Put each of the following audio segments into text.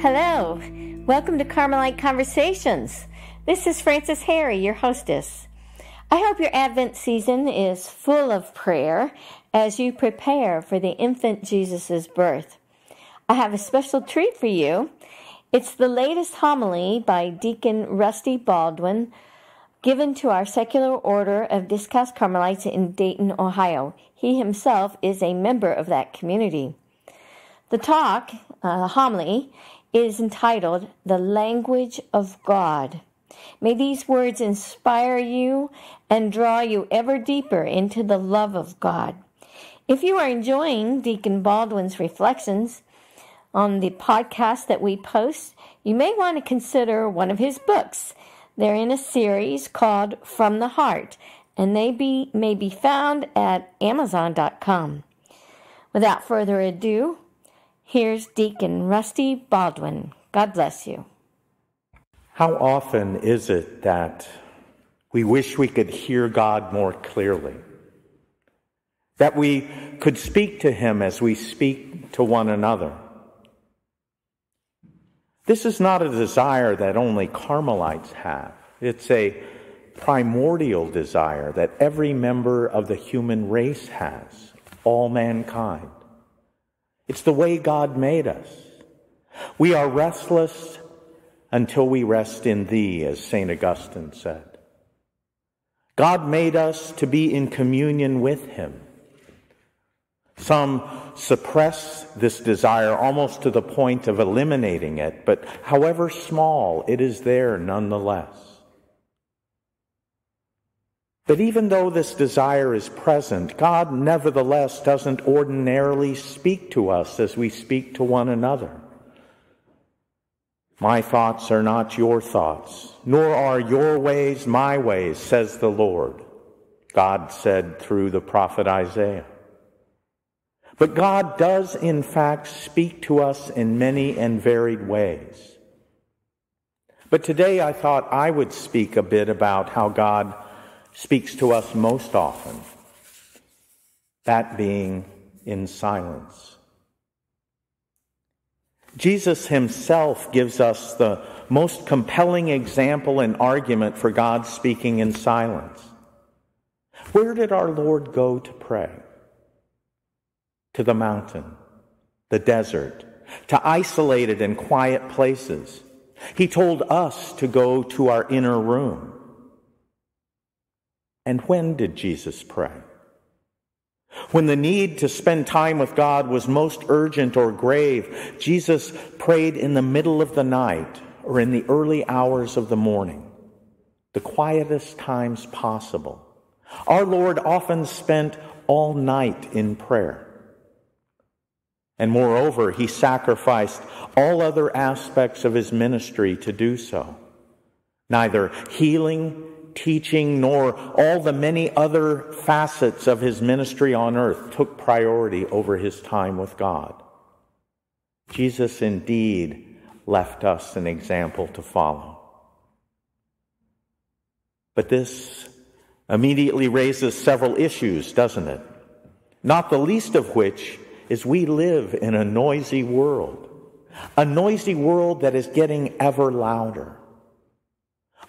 Hello, welcome to Carmelite Conversations. This is Frances Harry, your hostess. I hope your Advent season is full of prayer as you prepare for the infant Jesus' birth. I have a special treat for you. It's the latest homily by Deacon Rusty Baldwin, given to our Secular Order of Discalced Carmelites in Dayton, Ohio. He himself is a member of that community. The talk, homily, is entitled, The Language of God. May these words inspire you and draw you ever deeper into the love of God. If you are enjoying Deacon Baldwin's reflections on the podcast that we post, you may want to consider one of his books. They're in a series called From the Heart, and they may be found at Amazon.com. Without further ado, here's Deacon Rusty Baldwin. God bless you. How often is it that we wish we could hear God more clearly? That we could speak to Him as we speak to one another? This is not a desire that only Carmelites have. It's a primordial desire that every member of the human race has, all mankind. It's the way God made us. We are restless until we rest in Thee, as St. Augustine said. God made us to be in communion with Him. Some suppress this desire almost to the point of eliminating it, but however small, it is there nonetheless. But even though this desire is present, God nevertheless doesn't ordinarily speak to us as we speak to one another. My thoughts are not your thoughts, nor are your ways my ways, says the Lord, God said through the prophet Isaiah. But God does, in fact, speak to us in many and varied ways. But today I thought I would speak a bit about how God speaks to us most often, that being in silence. Jesus Himself gives us the most compelling example and argument for God speaking in silence. Where did our Lord go to pray? To the mountain, the desert, to isolated and quiet places. He told us to go to our inner room. And when did Jesus pray? When the need to spend time with God was most urgent or grave, Jesus prayed in the middle of the night or in the early hours of the morning, the quietest times possible. Our Lord often spent all night in prayer. And moreover, He sacrificed all other aspects of His ministry to do so. Neither healing, teaching, nor all the many other facets of His ministry on earth took priority over His time with God. Jesus indeed left us an example to follow. But this immediately raises several issues, doesn't it? Not the least of which is we live in a noisy world that is getting ever louder,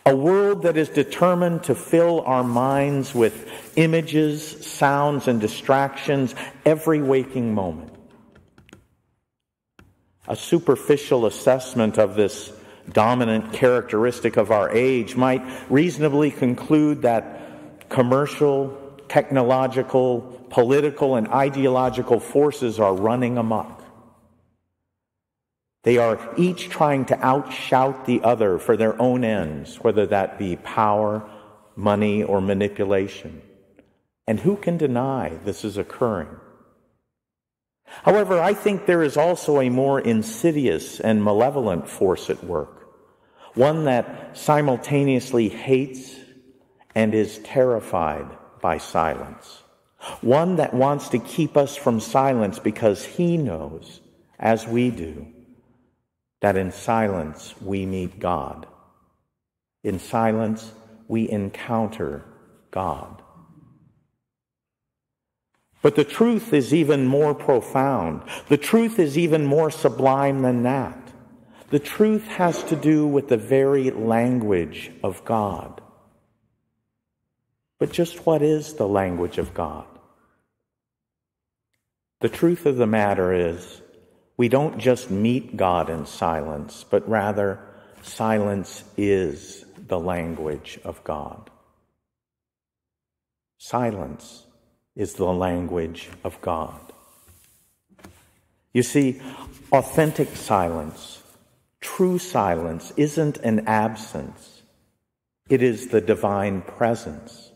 a world that is determined to fill our minds with images, sounds, and distractions every waking moment. A superficial assessment of this dominant characteristic of our age might reasonably conclude that commercial, technological, political and ideological forces are running amok. They are each trying to outshout the other for their own ends, whether that be power, money, or manipulation. And who can deny this is occurring? However, I think there is also a more insidious and malevolent force at work, one that simultaneously hates and is terrified by silence. One that wants to keep us from silence because He knows, as we do, that in silence we meet God. In silence we encounter God. But the truth is even more profound. The truth is even more sublime than that. The truth has to do with the very language of God. But just what is the language of God? The truth of the matter is, we don't just meet God in silence, but rather silence is the language of God. Silence is the language of God. You see, authentic silence, true silence, isn't an absence. It is the divine presence.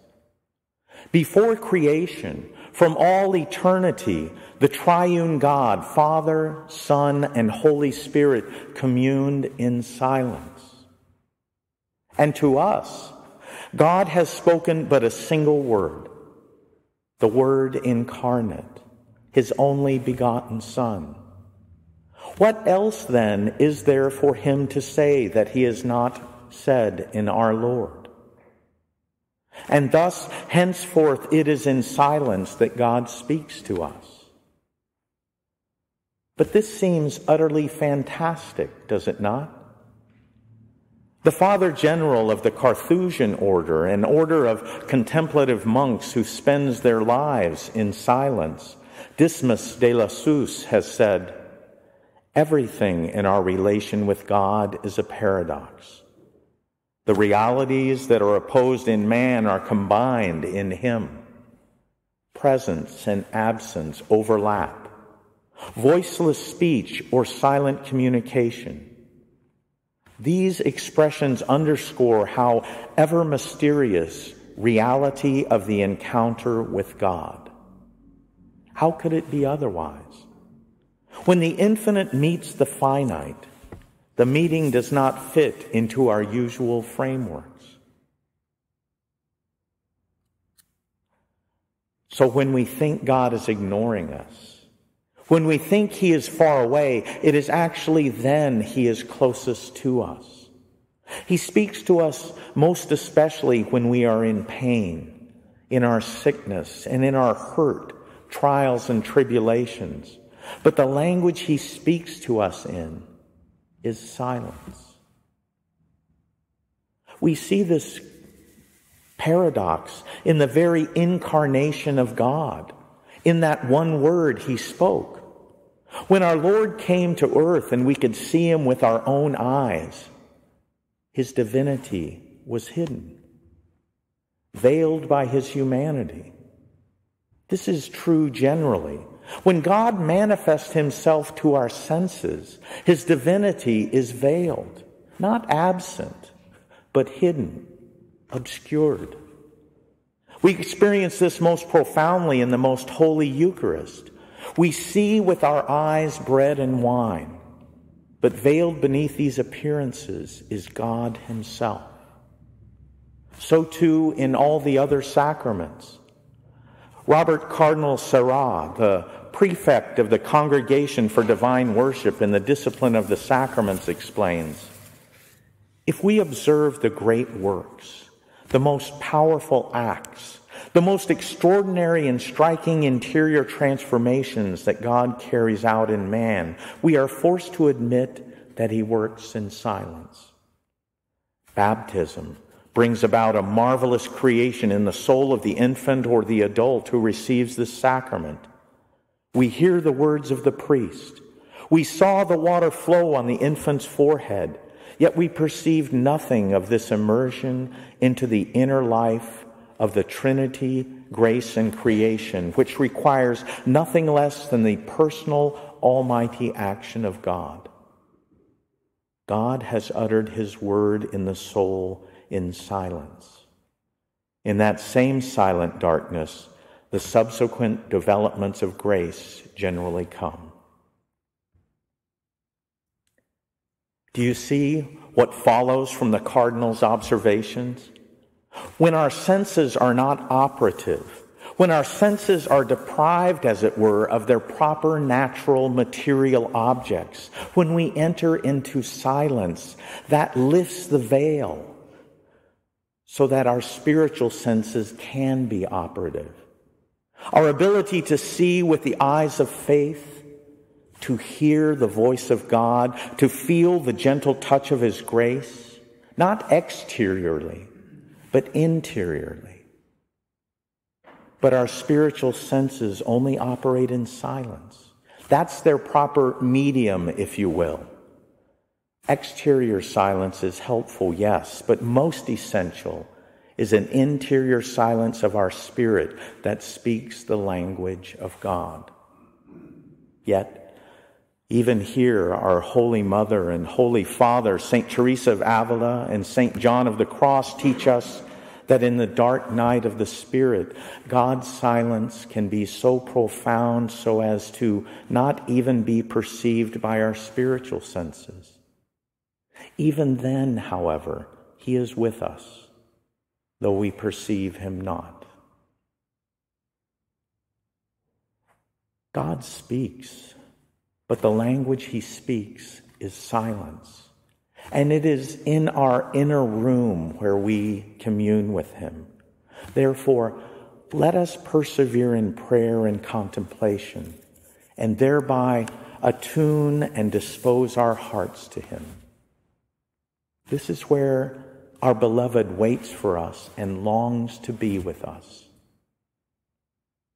Before creation, from all eternity, the triune God, Father, Son, and Holy Spirit communed in silence. And to us, God has spoken but a single word, the Word incarnate, His only begotten Son. What else, then, is there for Him to say that He has not said in our Lord? And thus, henceforth, it is in silence that God speaks to us. But this seems utterly fantastic, does it not? The Father General of the Carthusian Order, an order of contemplative monks who spends their lives in silence, Dismas de la Sus, has said, "Everything in our relation with God is a paradox. The realities that are opposed in man are combined in Him. Presence and absence overlap. Voiceless speech or silent communication. These expressions underscore how ever mysterious reality of the encounter with God. How could it be otherwise? When the infinite meets the finite, the meeting does not fit into our usual frameworks." So when we think God is ignoring us, when we think He is far away, it is actually then He is closest to us. He speaks to us most especially when we are in pain, in our sickness, and in our hurt, trials and tribulations. But the language He speaks to us in is silence. We see this paradox in the very incarnation of God, in that one word He spoke. When our Lord came to earth and we could see Him with our own eyes, His divinity was hidden, veiled by His humanity. This is true generally. When God manifests Himself to our senses, His divinity is veiled, not absent, but hidden, obscured. We experience this most profoundly in the most holy Eucharist. We see with our eyes bread and wine, but veiled beneath these appearances is God Himself. So too in all the other sacraments. Robert Cardinal Sarah, the prefect of the Congregation for Divine Worship in the Discipline of the Sacraments, explains, "If we observe the great works, the most powerful acts, the most extraordinary and striking interior transformations that God carries out in man, we are forced to admit that He works in silence. Baptism brings about a marvelous creation in the soul of the infant or the adult who receives this sacrament. We hear the words of the priest. We saw the water flow on the infant's forehead, yet we perceived nothing of this immersion into the inner life of the Trinity, grace, and creation, which requires nothing less than the personal, almighty action of God. God has uttered His word in the soul in silence. In that same silent darkness, the subsequent developments of grace generally come." Do you see what follows from the Cardinal's observations? When our senses are not operative, when our senses are deprived, as it were, of their proper natural material objects, when we enter into silence, that lifts the veil, so that our spiritual senses can be operative. Our ability to see with the eyes of faith, to hear the voice of God, to feel the gentle touch of His grace, not exteriorly, but interiorly. But our spiritual senses only operate in silence. That's their proper medium, if you will. Exterior silence is helpful, yes, but most essential is an interior silence of our spirit that speaks the language of God. Yet, even here, our Holy Mother and Holy Father, Saint Teresa of Avila and Saint John of the Cross, teach us that in the dark night of the spirit, God's silence can be so profound so as to not even be perceived by our spiritual senses. Even then, however, He is with us, though we perceive Him not. God speaks, but the language He speaks is silence. And it is in our inner room where we commune with Him. Therefore, let us persevere in prayer and contemplation, and thereby attune and dispose our hearts to Him. This is where our beloved waits for us and longs to be with us.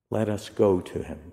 Let us go to Him.